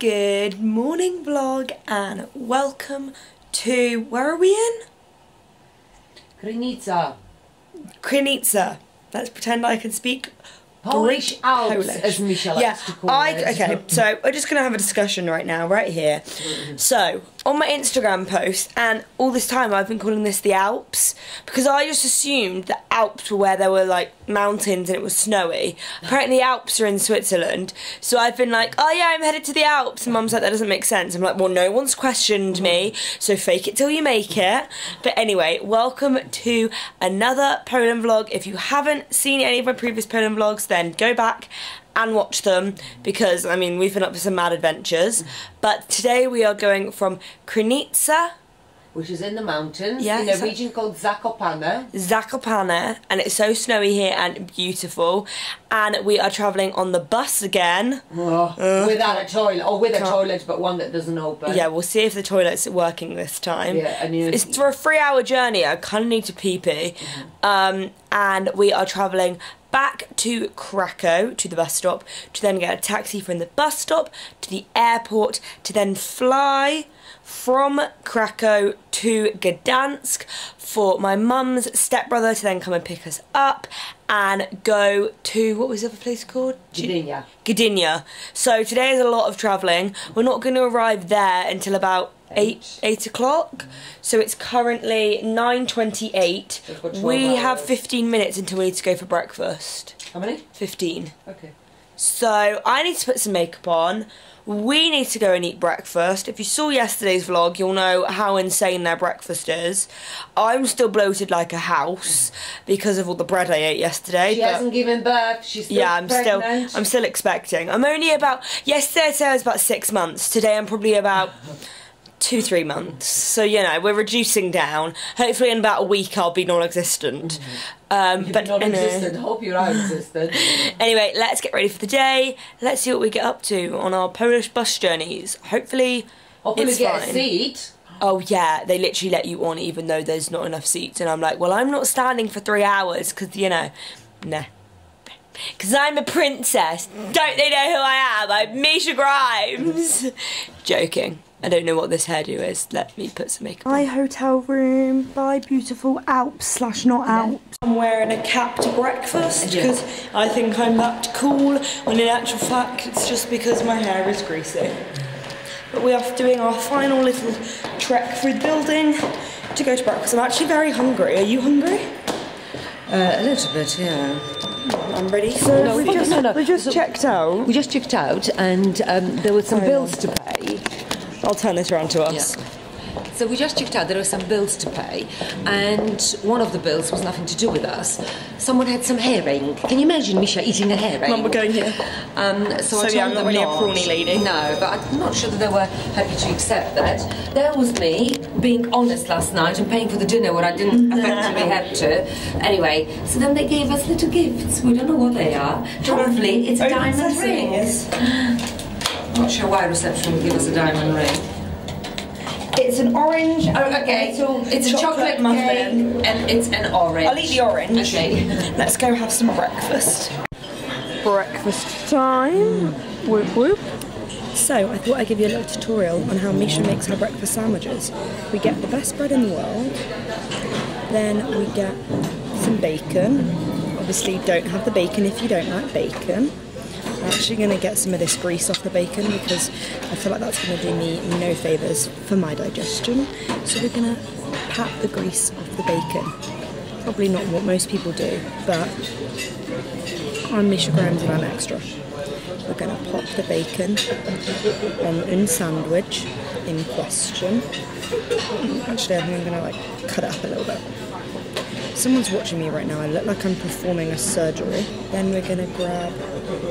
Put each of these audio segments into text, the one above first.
Good morning vlog and welcome to, where are we in? Krynica. Krynica. Let's pretend I can speak Polish, as Misha likes to call it. Okay, so we're just going to have a discussion right now, right here. So, on my Instagram post, and all this time I've been calling this the Alps, because I just assumed the Alps were where there were, like, mountains and it was snowy. Apparently the Alps are in Switzerland, so I've been like, oh yeah, I'm headed to the Alps, and Mum's like, that doesn't make sense. I'm like, well, no one's questioned me, so fake it till you make it. But anyway, welcome to another Poland vlog. If you haven't seen any of my previous Poland vlogs, then go back and watch them, because I mean we've been up for some mad adventures. But today we are going from Krynica, which is in the mountains, in a region called Zakopane. Zakopane, and it's so snowy here and beautiful. And we are travelling on the bus again, without a toilet, or with a toilet, but one that doesn't open. Yeah, we'll see if the toilet's working this time. Yeah, and it's for a 3-hour journey. I kind of need to pee pee. And we are travelling back to Krakow, to the bus stop, to then get a taxi from the bus stop to the airport, to then fly from Krakow to Gdansk for my mum's stepbrother to then come and pick us up and go to, what was the other place called? Gdynia. Gdynia. So today is a lot of travelling. We're not going to arrive there until about 8 o'clock, so it's currently 9:28. We have 15 minutes until we need to go for breakfast. How many? 15. Okay. So I need to put some makeup on. We need to go and eat breakfast. If you saw yesterday's vlog, you'll know how insane their breakfast is. I'm still bloated like a house because of all the bread I ate yesterday. She hasn't given birth. She's still pregnant. I'm still expecting. I'm only about, yesterday I'd say I was about 6 months. Today I'm probably about 2-3 months. So, you know, we're reducing down. Hopefully in about a week I'll be non-existent. But non-existent. Hope you're not existent. Anyway, let's get ready for the day. Let's see what we get up to on our Polish bus journeys. Hopefully get a seat. Oh yeah, they literally let you on even though there's not enough seats. And I'm like, well, I'm not standing for 3 hours because, you know, nah. Because I'm a princess. Don't they know who I am? I'm Misha Grimes. Joking. I don't know what this hairdo is. Let me put some makeup on. Bye hotel room, bye beautiful Alps slash not Alps. I'm wearing a cap to breakfast because I think I'm that cool, when in actual fact it's just because my hair is greasy. But we are doing our final little trek through the building to go to breakfast. I'm actually very hungry. Are you hungry? A little bit, yeah. I'm ready. So no, we just checked out. We just checked out, and there were some bills to pay. I'll turn this around to us. Yeah. So we just checked out, there were some bills to pay, and one of the bills was nothing to do with us. Someone had some herring. Can you imagine Misha eating a herring? Mum, we're going here. So yeah, I'm not really a prawny lady. No, but I'm not sure that they were happy to accept that. There was me being honest last night and paying for the dinner where I didn't effectively have to. Anyway, so then they gave us little gifts. We don't know what they are. Hopefully it's diamond rings. I'm not sure why reception would give us a diamond ring. It's an orange. Oh, okay. It's a chocolate muffin, and it's an orange. I'll eat the orange. Okay. Let's go have some breakfast. Breakfast time. Whoop whoop. So I thought I'd give you a little tutorial on how Misha makes her breakfast sandwiches. We get the best bread in the world. Then we get some bacon. Obviously, don't have the bacon if you don't like bacon. I'm actually going to get some of this grease off the bacon because I feel like that's going to do me no favours for my digestion. So we're going to pat the grease off the bacon. Probably not what most people do, but I'm Misha Grimes and I'm extra. We're going to pop the bacon on the sandwich in question. Actually, I think I'm going to like cut it up a little bit. Someone's watching me right now. I look like I'm performing a surgery. Then we're going to grab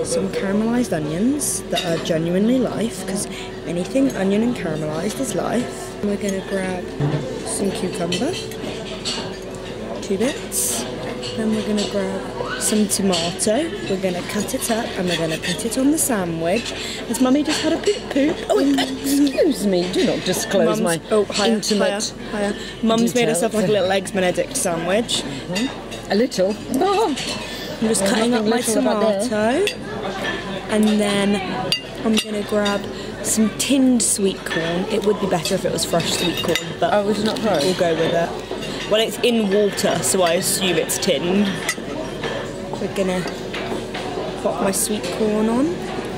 some caramelised onions that are genuinely life, because anything onion and caramelised is life. And we're going to grab some cucumber, 2 bits. Then we're going to grab some tomato. We're going to cut it up and we're going to put it on the sandwich. Has Mummy just had a poop? Oh, excuse me. Do not disclose my intimate. Mum's made herself like a little eggs Benedict sandwich. A little. I'm just cutting up my tomato, and then I'm going to grab some tinned sweet corn. It would be better if it was fresh sweet corn, but oh, it's not fresh. We'll go with it. Well, it's in water, so I assume it's tinned. We're gonna pop my sweet corn on.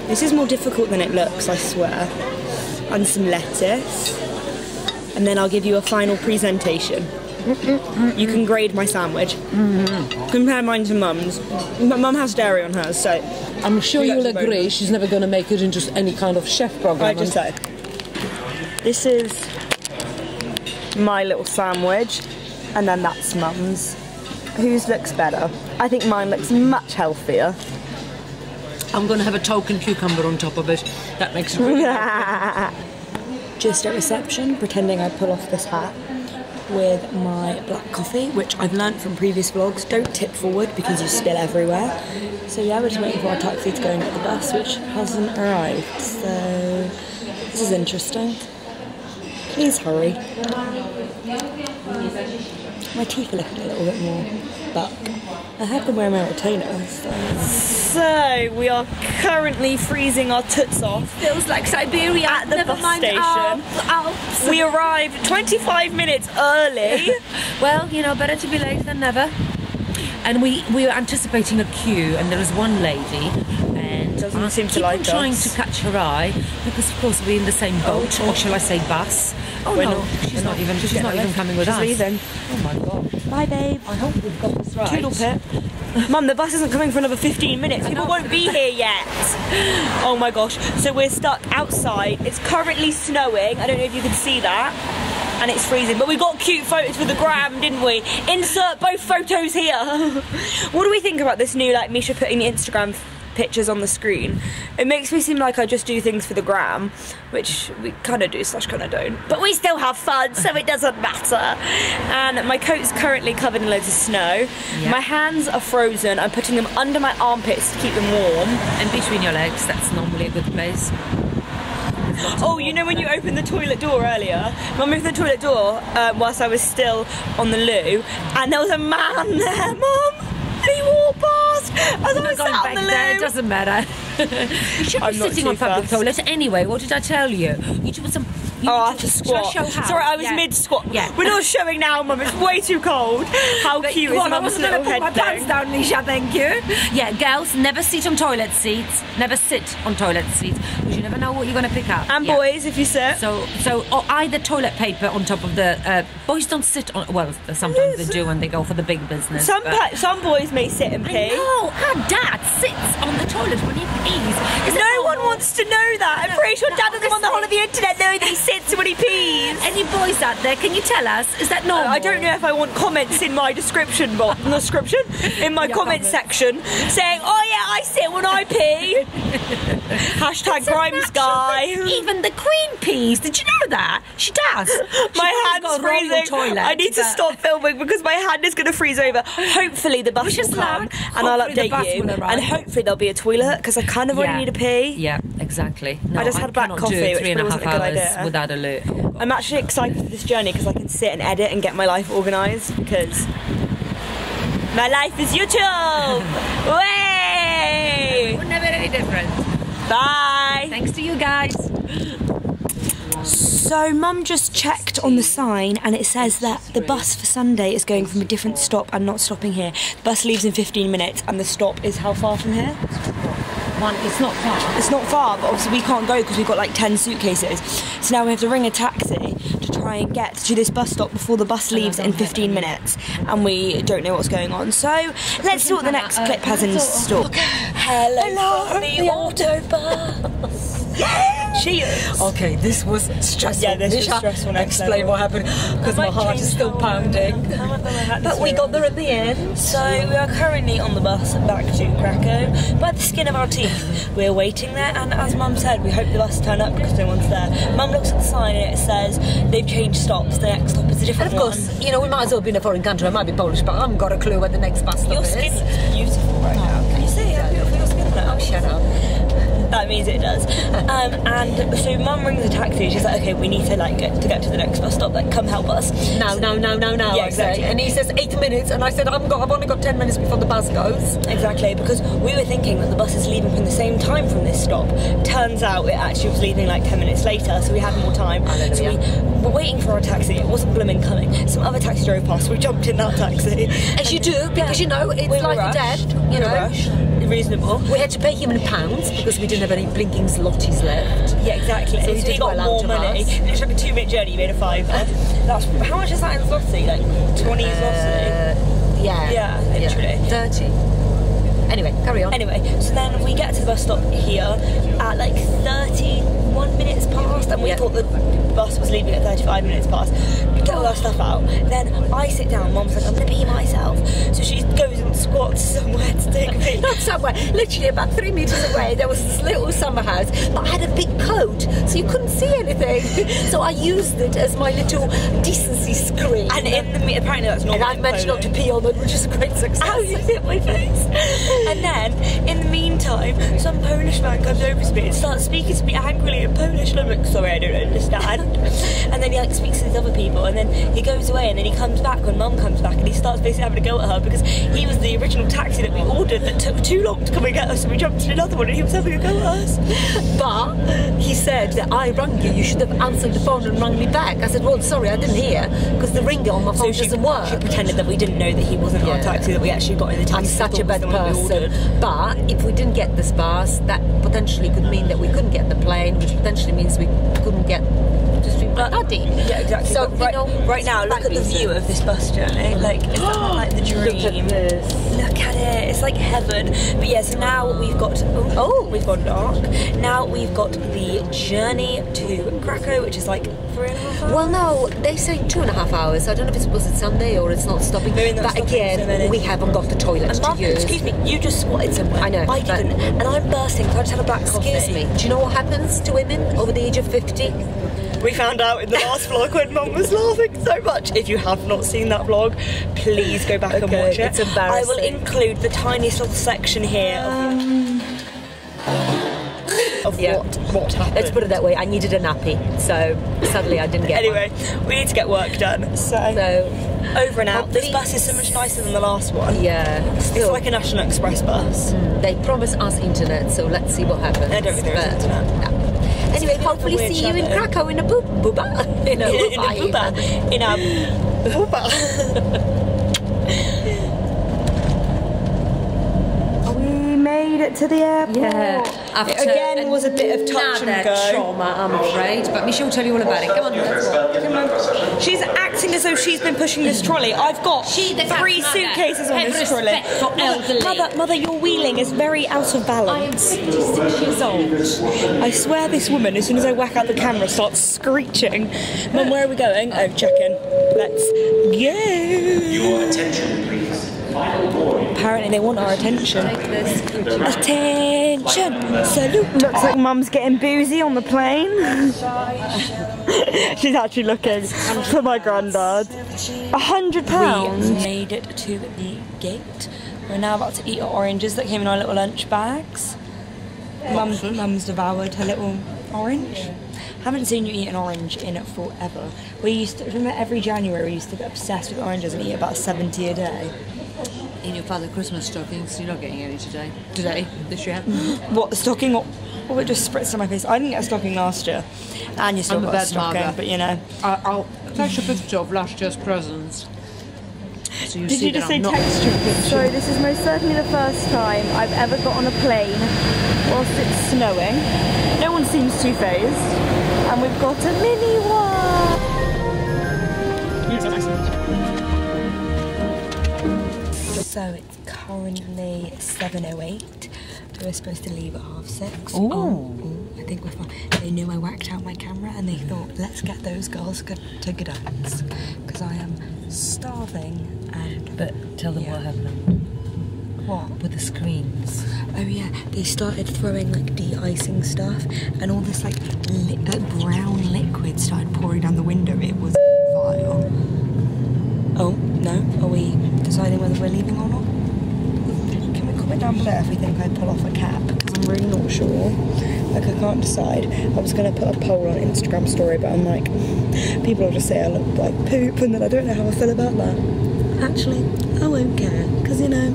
This is more difficult than it looks, I swear. And some lettuce. And then I'll give you a final presentation. You can grade my sandwich. Compare mine to Mum's. Mum has dairy on hers, so... I'm sure you'll agree she's never going to make it in just any kind of chef programme. I just say. This is my little sandwich, and then that's Mum's. Whose looks better? I think mine looks much healthier. I'm going to have a token cucumber on top of it. That makes it really good. Just at reception, pretending I pull off this hat with my black coffee, which I've learnt from previous vlogs, don't tip forward because you spill everywhere. So yeah, we're just waiting for our taxi to go and get the bus, which hasn't arrived. So this is interesting. Please hurry. My teeth are looking a little bit more, but I have them wearing my retainer. So we are currently freezing our toots off. Feels like Siberia at the bus station. Alps. We arrived 25 minutes early. Well, you know, better to be late than never. And we were anticipating a queue, and there was one lady, and doesn't seem to like us. I keep on trying to catch her eye because, of course, we're in the same boat, or shall I say, bus? Oh no, she's not even coming with us. Leaving. Oh my god. Bye, babe. I hope we've got this right. Toodle pip. Mum, the bus isn't coming for another 15 minutes. People won't be here yet. Oh my gosh. So we're stuck outside. It's currently snowing. I don't know if you can see that. And it's freezing, but we got cute photos for the gram, didn't we? Insert both photos here. What do we think about this new, like, Misha putting the Instagram pictures on the screen? It makes me seem like I just do things for the gram, which we kind of do, slash kind of don't. But we still have fun, so it doesn't matter. And my coat's currently covered in loads of snow. Yeah. My hands are frozen. I'm putting them under my armpits to keep them warm. And between your legs, that's normally a good place. Oh, you know when you opened the toilet door earlier? Mum opened the toilet door whilst I was still on the loo, and there was a man there, Mum! He walked past as I was sat on the loo! There, it doesn't matter. You should be sitting on public toilet anyway, what did I tell you? You should put some... Oh, I have to squat. Sorry, I was mid-squat. Yeah. We're not showing now, Mum. It's way too cold. How cute is Mum's little head? I wasn't going to put my pants down, Misha, thank you. Yeah, girls, never sit on toilet seats. Never sit on toilet seats. Because you never know what you're going to pick up. And boys, if you sit. So or either toilet paper on top of the... boys don't sit on... Well, sometimes they do when they go for the big business. Some boys may sit and pee. No, our dad sits on the toilet when he pees. No one wants to know that. I'm pretty sure Dad doesn't want the whole of the internet knowing that he sits when he pees. Any boys out there, can you tell us? Is that normal? I don't know if I want comments in my description box, in my comment section, saying, oh yeah, I sit when I pee. Hashtag Grimes guy. Even the Queen pees. Did you know that? She does. My hand's freezing. I need to stop filming because my hand is going to freeze over. Hopefully the bus will come and I'll update you. And hopefully there'll be a toilet because I kind of already need a pee. Yeah, exactly. No, I just had black coffee, which probably wasn't a good idea. Without a loop. Oh, I'm actually excited for this journey because I can sit and edit and get my life organised because my life is YouTube! Way! We're never any different. Bye! Thanks to you guys. So Mum just checked on the sign and it says that the bus for Sunday is going from a different stop and not stopping here. The bus leaves in 15 minutes and the stop is how far from here? It's not far. It's not far, but obviously we can't go because we've got like 10 suitcases. So now we have to ring a taxi to try and get to this bus stop before the bus leaves in 15 minutes. And we don't know what's going on. So let's see what the next clip has in store. Hello from the auto bus. Cheers. Okay, this was stressful. Yeah, this was stressful. Explain what happened because my heart is still pounding. But we got there at the end. So we are currently on the bus back to Krakow by the skin of our teeth. We're waiting there, and as Mum said, we hope the bus turn up because no one's there. Mum looks at the sign and it says they've changed stops. The next stop is a different one. And of course, you know, we might as well be in a foreign country. I might be Polish, but I haven't got a clue where the next bus stop is. Your skin looks beautiful right now. Can you see how beautiful your skin looks? Oh, shut up. that means it does. And so Mum rings a taxi. She's like, okay, we need to like get to the next bus stop. Like, come help us. No. Yeah, exactly. And he says 8 minutes, and I said, I've only got 10 minutes before the bus goes. Exactly, because we were thinking that the bus is leaving from the same time from this stop. Turns out it actually was leaving like 10 minutes later, so we had more time. So we were waiting for our taxi. It wasn't blooming coming. Some other taxi drove past. We jumped in that taxi. As you do, because you know it's like a dead. You know. Rush. Reasonable. We had to pay him in pounds because we didn't have any blinking zlotys left. Yeah, exactly. So he got more money. It took a 2-minute journey. He made a fiver. That's how much is that in zloty? Like 20 zloty. Yeah. Yeah. Literally. Yeah. 30. Anyway, carry on. Anyway, so then we get to the bus stop here at like 31 minutes past, and we thought the bus was leaving at 35 minutes past. We get all our stuff out. Then I sit down. Mum's like, I'm going to pee myself. So she goes and squats somewhere to take a pee. Not somewhere. Literally about 3 metres away, there was this little summer house, but I had a big coat, so you couldn't see anything. So I used it as my little decency screen. And in the apparently that's normal. And I managed not to pee on it, which is a great success. How you hit my face. And then, in the meantime, some Polish man comes over to me and starts speaking to me angrily in Polish, and I'm like, sorry, I don't understand. And then he like speaks to these other people, and then he goes away, and then he comes back when Mum comes back, and he starts basically having a go at her because he was the original taxi that we ordered that took too long to come and get us, and we jumped in another one, and he was having a go at us. But he said that I rang you, you should have answered the phone and rang me back. I said, well, sorry, I didn't hear, because the ringer on my phone doesn't work. She pretended that we didn't know that he wasn't our taxi, that we actually got in the taxi. I'm such a bad person. But if we didn't get this bus, that potentially could mean that we couldn't get the plane, which potentially means we couldn't get Yeah, exactly. So right, right now, look at the view of this bus journey. Like, it's like the dream. Look at this. Look at it. It's like heaven. But yeah, so now we've got we've gone dark. Now we've got the journey to Krakow, which is like 3.5 hours. Well, no, they say 2.5 hours. I don't know if it's because it's Sunday or it's not stopping. But again, we haven't got the toilet to use. Excuse me, you just squatted somewhere. I know. I didn't, and I'm bursting. So I just had a black coffee. Excuse me. Do you know what happens to women over the age of 50? We found out in the last vlog when Mum was laughing so much. If you have not seen that vlog, please go back and watch it. It's embarrassing. I will include the tiniest little section here of what happened. Let's put it that way. I needed a nappy, so sadly I didn't get one. We need to get work done. So over and out. This bus is so much nicer than the last one. Yeah. Still. It's like a National Express bus. They promise us internet, so let's see what happens. I don't think there is internet. No. Anyway, hopefully see you in Krakow in a booba. In a booba. In a booba. We made it to the airport. Yeah. It was a bit of touch and go. Trauma, I'm afraid. But Michelle will tell you all about it. Come on. She's acting as though she's been pushing this trolley. I've got 3 suitcases on this trolley. Mother, your wheeling is very out of balance. I am 56 years old. I swear this woman, as soon as I whack out the camera, starts screeching. Mum, where are we going? Oh, check in. Let's go. Your attention, please. Apparently they want our attention. Attention! Salute! Looks like Mum's getting boozy on the plane. She's actually looking for my granddad. £100! We made it to the gate. We're now about to eat our oranges that came in our little lunch bags. Mum's devoured her little orange. Haven't seen you eat an orange in it forever. We used to, remember every January we used to get obsessed with oranges and eat about 70 a day. In your father's Christmas stockings, you're not getting any today. Today? This year? What, the stocking? Oh, it just spritzed on my face. I didn't get a stocking last year. And you still got a stocking, but you know. I'll take a picture of last year's presents. So you see that I'm not... Did you just say texture picture? Sorry, this is most certainly the first time I've ever got on a plane whilst it's snowing. No one seems too fazed. And we've got a mini one! So it's currently 7:08. We were supposed to leave at 6:30. Oh, I think we're fine. They knew I whacked out my camera and they thought, let's get those girls to Gdansk because I am starving. And but tell them what happened. What? With the screens. Oh yeah, they started throwing like de-icing stuff and all this like brown liquid started pouring down the window. It was vile. Oh no, are we deciding whether we're leaving or not? Can we comment down below if we think I'd pull off a cap? Because I'm really not sure. Like, I can't decide. I was going to put a poll on Instagram story, but I'm like, people will just say I look like poop, and then I don't know how I feel about that. Actually, I won't care, because, you know,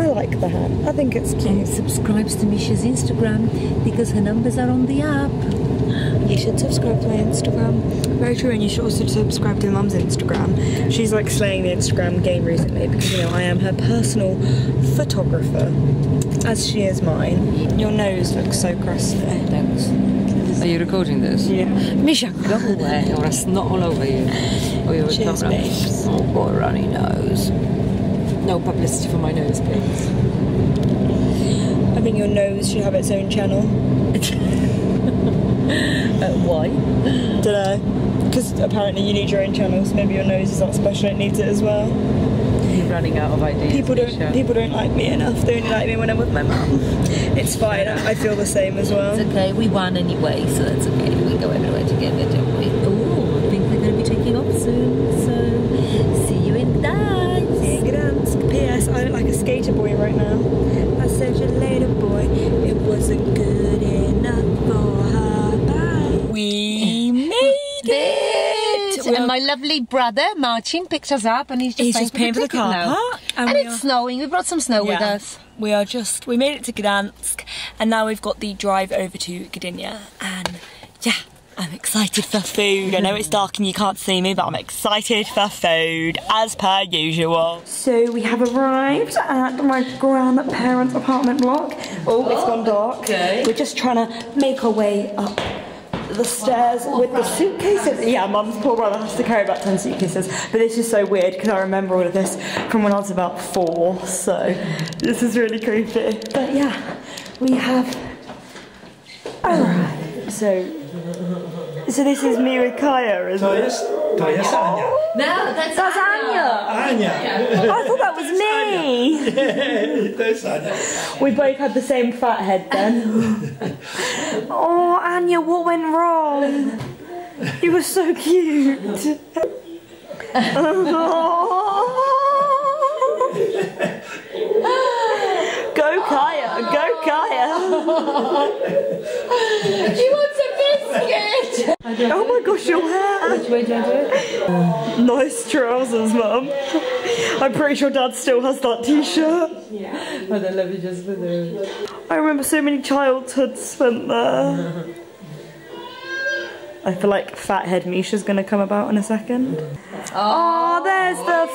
I like the hat. I think it's cute. And subscribes to Misha's Instagram, because her numbers are on the app. You should subscribe to my Instagram. Very true, and you should also subscribe to Mum's Instagram. She's like slaying the Instagram game recently because, you know, I am her personal photographer, as she is mine. Your nose looks so crusty. Thanks. Are you recording this? Yeah. Misha, go away, or I snot all over you. Or you're cheers, babes. Oh, boy, runny nose. No publicity for my nose, please. I think your nose should have its own channel. Why? Dunno. Because apparently you need your own channels. Maybe your nose is not special, it needs it as well. You're running out of ideas. People don't like me enough. They only like me when I'm with my mum. It's fine, I feel the same as well. It's okay, we won anyway, so that's okay. We go everywhere together, don't we? Oh, I think we're going to be taking off soon, so see you in Gdansk. See you in Gdansk. P.S. I look like a skater boy right now. I said you later, boy. It wasn't good enough for her. We made it! And my lovely brother, Marcin, picked us up, and he's just paying for the car park. And it's snowing. We brought some snow with us. We made it to Gdansk, and now we've got the drive over to Gdynia. And yeah, I'm excited for food. I know it's dark and you can't see me, but I'm excited for food, as per usual. So we have arrived at my grandparents' apartment block. Oh, it's gone dark. Okay. We're just trying to make our way up the stairs with the suitcases. Yeah, Mum's poor brother has to carry about 10 suitcases. But this is so weird because I remember all of this from when I was about 4, so this is really creepy. But yeah, we have arrived. So this is me with Kaya, isn't it? To jest Anya. No, that's Anya. Anya. I thought that was me. Yeah, to jest Anya. We both had the same fat head then. Oh, Anya, what went wrong? You were so cute. Go Kaya, go Kaya. She wants a biscuit. Oh my gosh, your hair. Which way did I do it? Nice trousers, Mum. I'm pretty sure Dad still has that t-shirt. Yeah. I don't love you just for those. I remember so many childhoods spent there. I feel like fathead Misha's gonna come about in a second. Oh, there's the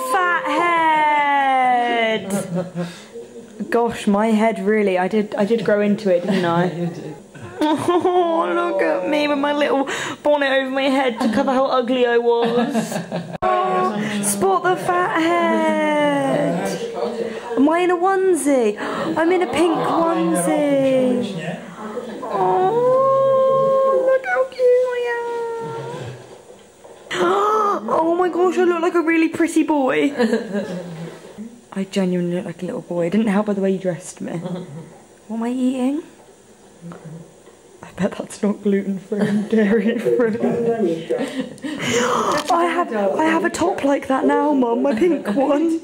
fathead. Gosh, my head really. I did grow into it, didn't I? You did. Oh, look at me with my little bonnet over my head to cover how ugly I was. Oh, spot the fat head. Am I in a onesie? I'm in a pink onesie. Oh, look how cute I am. Oh my gosh, I look like a really pretty boy. I genuinely look like a little boy. It didn't help by the way you dressed me. What am I eating? I bet that's not gluten-free and dairy-free. I have a top like that now, Mum, my pink one.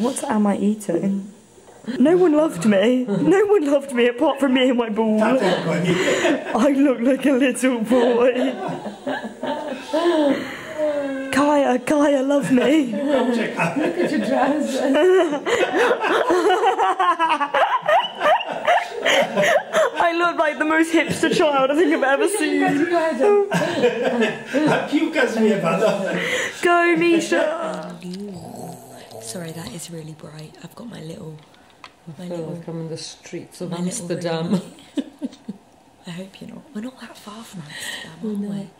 What am I eating? No one loved me. No one loved me apart from me and my ball. I look like a little boy. Kaya, love me. Look at your trousers. I look like the most hipster child I think I've ever seen. Go, Misha. Sorry, that is really bright. I've got my little. I'm in the streets of Amsterdam. I hope you're not. We're not that far from Amsterdam, are we?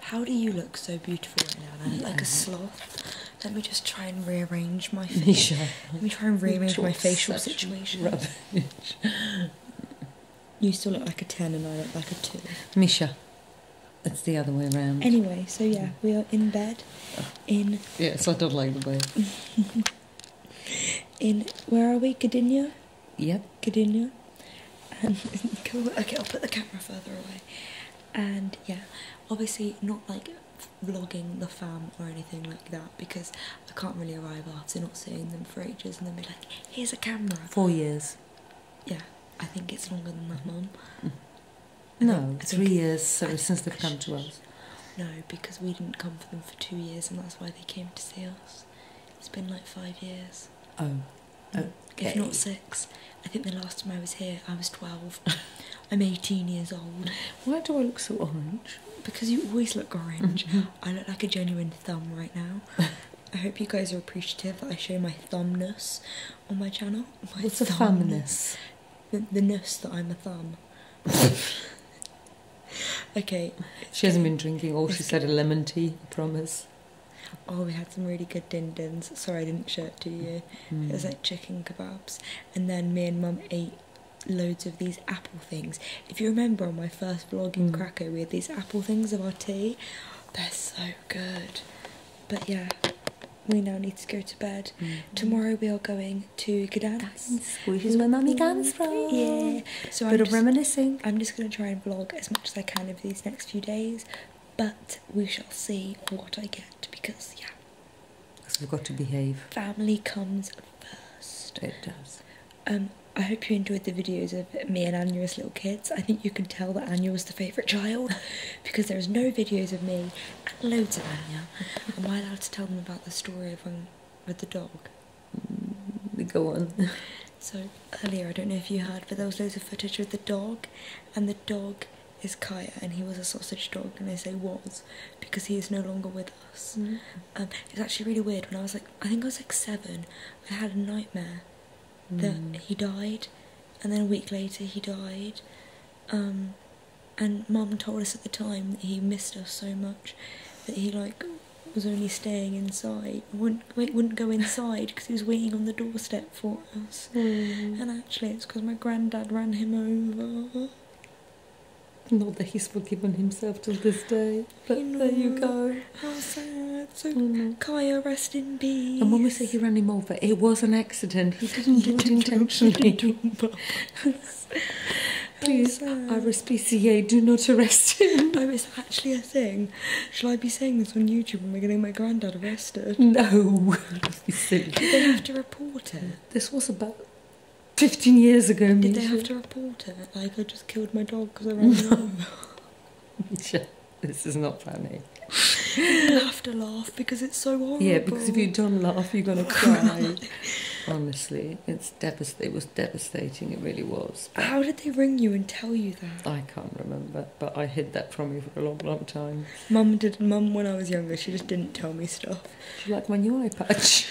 How do you look so beautiful right now? I look like a sloth. Let me just try and rearrange my face. Misha, let me try and rearrange my facial situation. Rubbish. You still look like a 10 and I look like a 2. Misha, it's the other way around. Anyway, so yeah, we are in bed. Yes, I don't like the bed. Where are we? Gdynia? Yep. Gdynia. And cool. Okay, I'll put the camera further away. And yeah, obviously not like vlogging the fam or anything like that, because I can't really arrive after not seeing them for ages and then be like, here's a camera. 4 years. Yeah, I think it's longer than that, Mum. No, 3 years since they've come to us. No, because we didn't come for them for 2 years and that's why they came to see us. It's been like 5 years. Oh, okay. If not 6. I think the last time I was here, I was 12. I'm 18 years old. Why do I look so orange? Because you always look orange. I look like a genuine thumb right now. I hope you guys are appreciative that I show my thumbness on my channel. What's a thumbness? The ness that I'm a thumb. Okay. She hasn't been drinking all. She said a lemon tea, I promise. Oh, we had some really good din-dins. Sorry I didn't show it to you. It was like chicken kebabs. And then me and Mum ate loads of these apple things. If you remember on my first vlog in Krakow, we had these apple things of our tea. They're so good. But yeah, we now need to go to bed. Tomorrow we are going to Gdansk, which is where Mummy comes from. Yeah. So reminiscing. I'm just going to try and vlog as much as I can over these next few days. But we shall see what I get, because, yeah. Because we've got to behave. Family comes first. It does. I hope you enjoyed the videos of me and Anya as little kids. I think you can tell that Anya was the favourite child, because there is no videos of me and loads of Anya. Am I allowed to tell them about the story of with the dog? Go on. So, earlier, I don't know if you heard, but there was loads of footage with the dog, and the dog is Kaya, and he was a sausage dog, and I say was because he is no longer with us. It was actually really weird. When I was like, I think I was like 7, I had a nightmare that he died, and then a week later he died, and Mum told us at the time that he missed us so much that he like was only staying inside, wouldn't go inside because he was waiting on the doorstep for us. And actually it's because my granddad ran him over. Not that he's forgiven himself till this day, but you know, there you go. How sad. So, Kaya, rest in peace. And when we say he ran him over, it was an accident. He didn't do it intentionally. Please, RSPCA, do not arrest him. No, it's actually a thing. Shall I be saying this on YouTube when we're getting my granddad arrested? No. Don't be silly. Did they have to report it? This was about 15 years ago, Misha. Did they have to report it? Like, I just killed my dog because I ran him over. This is not funny. You have to laugh because it's so horrible. Yeah, because if you don't laugh, you're going to cry. Honestly, it was devastating, it really was. But how did they ring you and tell you that? I can't remember, but I hid that from you for a long, long time. Mum, when I was younger, she just didn't tell me stuff. She liked my new eye patch.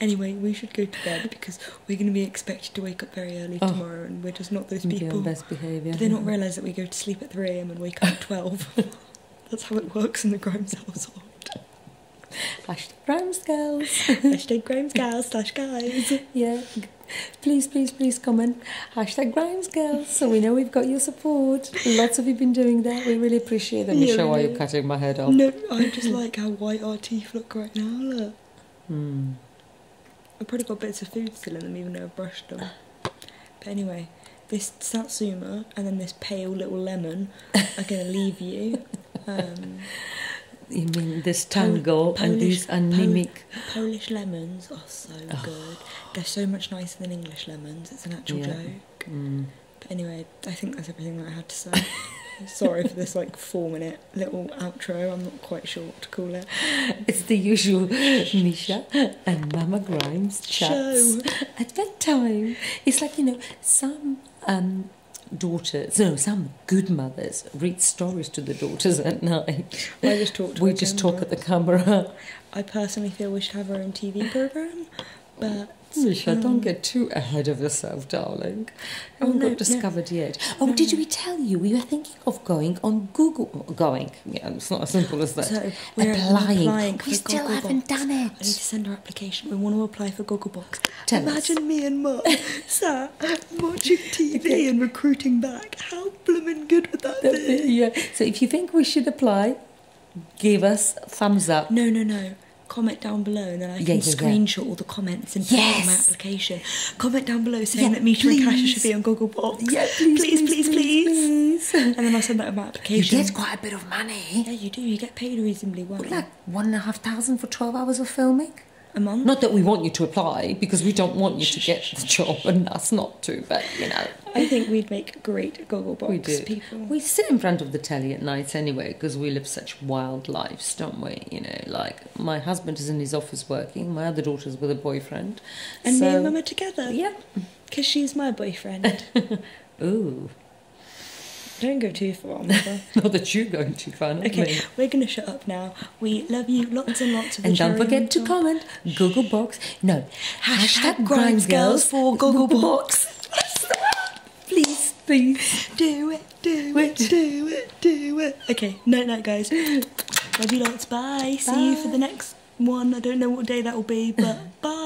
Anyway, we should go to bed because we're going to be expected to wake up very early tomorrow, and we're just not those people. Be on best behaviour. Do they not realise that we go to sleep at 3 a.m. and wake up at 12? That's how it works in the Grimes household. #Grimes Gals. #Grimes Gals /guys. Yeah. Please, please, please comment #Grimes Gals so we know we've got your support. Lots of you've been doing that. We really appreciate that. Misha, why you're cutting my head off? No, I just like how white our teeth look right now. Look. I've probably got bits of food still in them even though I've brushed them. But anyway, this satsuma and then this pale little lemon are going to leave you. You mean this tango and these anemic... Polish lemons are so good. They're so much nicer than English lemons. It's an actual joke. But anyway, I think that's everything that I had to say. Sorry for this like 4-minute little outro. I'm not quite sure what to call it. It's the usual Misha and Mumma Grimes chats at bedtime. It's like, you know, some some good mothers read stories to the daughters at night. I just talk to we just talk at the camera. I personally feel we should have our own TV programme, but Misha, don't get too ahead of yourself, darling. I haven't got discovered yet. Oh, did we tell you? We were thinking of going on Google... Going. Yeah, it's not as simple as that. So we're applying for Gogglebox. Haven't done it. I need to send our application. We want to apply for Gogglebox. Imagine me and Mum sat watching TV and recruiting back. How bloomin' good would that be? Yeah. So if you think we should apply, give us a thumbs up. No, no, no. Comment down below and then I can screenshot all the comments and put it on my application. Comment down below saying that Misha and Kasia should be on Gogglebox. Yeah, please, please, please, please. And then I said that about application. You get quite a bit of money. Yeah, you do. You get paid reasonably well. But like 1,500 for 12 hours of filming? A month? Not that we want you to apply, because we don't want you to get the job and us not to, but, you know. I think we'd make great Gogglebox people. We sit in front of the telly at night anyway, because we live such wild lives, don't we? You know, like, my husband is in his office working, my other daughter's with a boyfriend. And me and Mum are together. Yeah. Because she's my boyfriend. Ooh. Don't go too far, Mother. Not that you're going too far, not me. We're going to shut up now. We love you lots and lots. And don't forget to comment. Gogglebox. No. Hashtag Grimes Gals for Gogglebox. Please, please. Do it, do it, do it, do it. Okay, night night, guys. Love you lots. Bye. See you for the next one. I don't know what day that will be, but bye.